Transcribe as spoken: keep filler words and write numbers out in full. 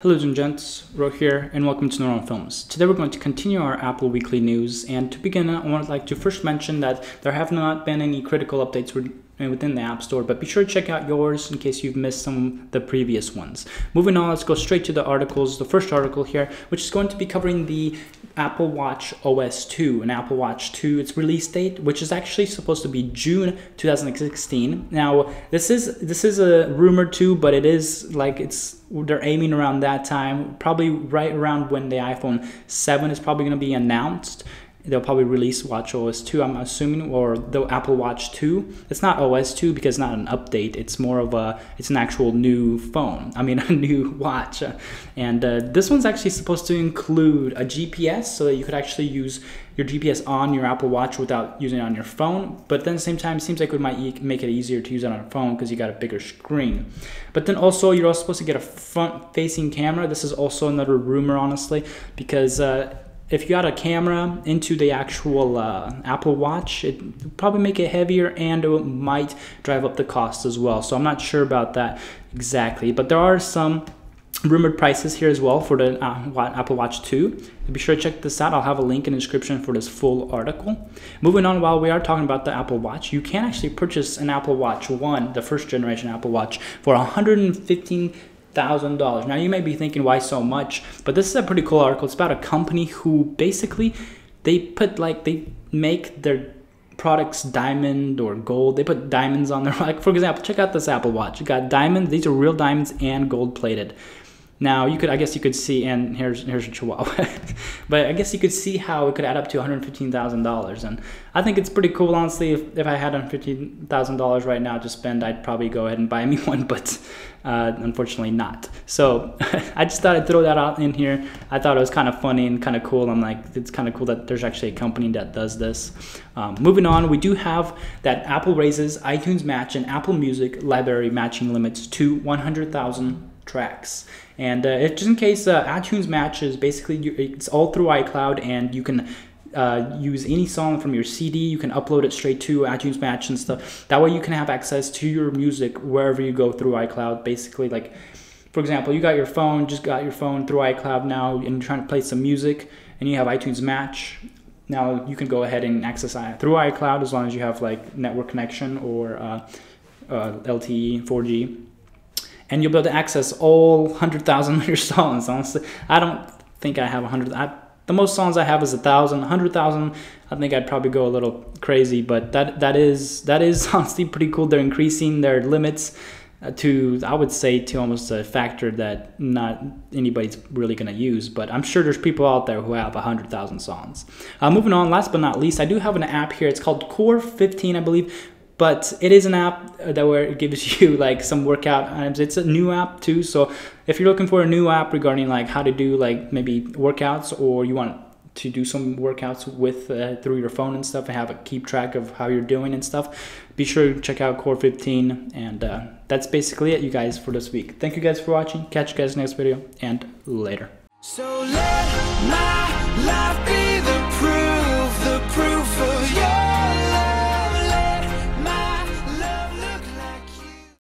Hello and gents, Ro here and welcome to NOandRO Films. Today we're going to continue our Apple Weekly News, and to begin I would like to first mention that there have not been any critical updates within the App Store, but be sure to check out yours in case you've missed some of the previous ones. Moving on, let's go straight to the articles. The first article here, which is going to be covering the Apple Watch O S two and Apple Watch two, its release date, which is actually supposed to be June two thousand sixteen. Now, this is this is a rumor too, but it is like it's they're aiming around that time, probably right around when the iPhone seven is probably going to be announced. They'll probably release Watch O S two, I'm assuming, or the Apple Watch two. It's not O S two because it's not an update. It's more of a, it's an actual new phone. I mean, a new watch. And uh, this one's actually supposed to include a G P S so that you could actually use your G P S on your Apple Watch without using it on your phone. But then at the same time, it seems like it might make it easier to use it on a phone because you got a bigger screen. But then also, you're also supposed to get a front-facing camera. This is also another rumor, honestly, because uh, if you got a camera into the actual uh, Apple Watch, it would probably make it heavier and it might drive up the cost as well. So I'm not sure about that exactly, but there are some rumored prices here as well for the uh, Apple Watch two. Be sure to check this out. I'll have a link in the description for this full article. Moving on, while we are talking about the Apple Watch, you can actually purchase an Apple Watch one, the first generation Apple Watch, for one hundred fifteen thousand dollars. Now you may be thinking, why so much? But this is a pretty cool article. It's about a company who basically they put like they make their products diamond or gold. They put diamonds on their, like, for example, check out this Apple Watch. You got diamonds. These are real diamonds and gold plated. Now you could, I guess you could see, and here's here's a chihuahua, but I guess you could see how it could add up to one hundred fifteen thousand dollars, and I think it's pretty cool, honestly. If, if I had one hundred fifteen thousand dollars right now to spend, I'd probably go ahead and buy me one, but uh, unfortunately not. So I just thought I'd throw that out in here. I thought it was kind of funny and kind of cool. I'm like, it's kind of cool that there's actually a company that does this. Um, moving on, we do have that Apple raises iTunes Match and Apple Music library matching limits to one hundred thousand tracks. And uh, if, just in case, uh, iTunes Match is basically, you, it's all through iCloud, and you can uh, use any song from your C D, you can upload it straight to iTunes Match and stuff. That way you can have access to your music wherever you go through iCloud. Basically, like, for example, you got your phone, just got your phone through iCloud now, and you're trying to play some music, and you have iTunes Match. Now you can go ahead and access it through iCloud as long as you have like network connection or uh, uh, L T E, four G. And you'll be able to access all one hundred thousand of your songs. Honestly, I don't think I have one hundred. I, the most songs I have is one thousand. one hundred thousand, I think I'd probably go a little crazy. But that that is, that is honestly pretty cool. They're increasing their limits to, I would say, to almost a factor that not anybody's really going to use. But I'm sure there's people out there who have one hundred thousand songs. Uh, moving on, last but not least, I do have an app here. It's called Core fifteen, I believe. But it is an app that where it gives you like some workout items. It's a new app too, so if you're looking for a new app regarding like how to do like maybe workouts, or you want to do some workouts with uh, through your phone and stuff, and have a keep track of how you're doing and stuff, be sure to check out Core fifteen. And uh, that's basically it, you guys, for this week. Thank you guys for watching. Catch you guys next video, and later. So let my life be the proof.